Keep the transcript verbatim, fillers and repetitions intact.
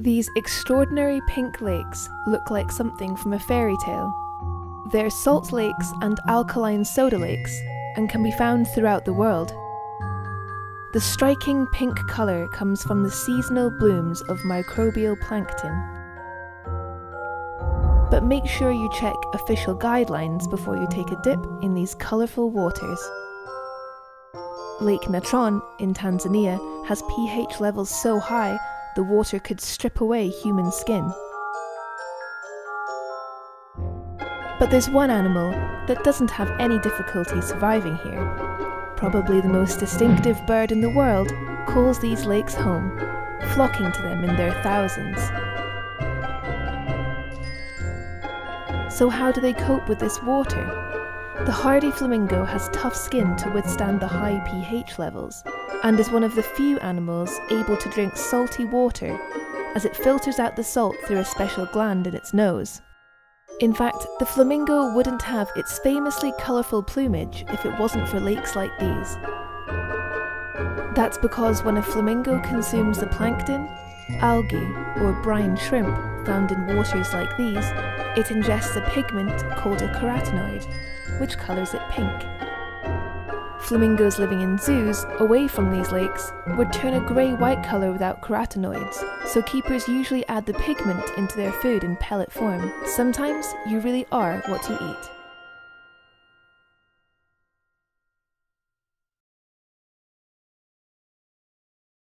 These extraordinary pink lakes look like something from a fairy tale. They're salt lakes and alkaline soda lakes, and can be found throughout the world. The striking pink colour comes from the seasonal blooms of microbial plankton. But make sure you check official guidelines before you take a dip in these colourful waters. Lake Natron in Tanzania has pH levels so high the water could strip away human skin. But there's one animal that doesn't have any difficulty surviving here. Probably the most distinctive bird in the world calls these lakes home, flocking to them in their thousands. So how do they cope with this water? The hardy flamingo has tough skin to withstand the high pH levels, and is one of the few animals able to drink salty water, as it filters out the salt through a special gland in its nose. In fact, the flamingo wouldn't have its famously colourful plumage if it wasn't for lakes like these. That's because when a flamingo consumes the plankton, algae or brine shrimp found in waters like these, it ingests a pigment called a carotenoid, which colours it pink. Flamingos living in zoos, away from these lakes, would turn a grey-white colour without carotenoids, so keepers usually add the pigment into their food in pellet form. Sometimes you really are what you eat.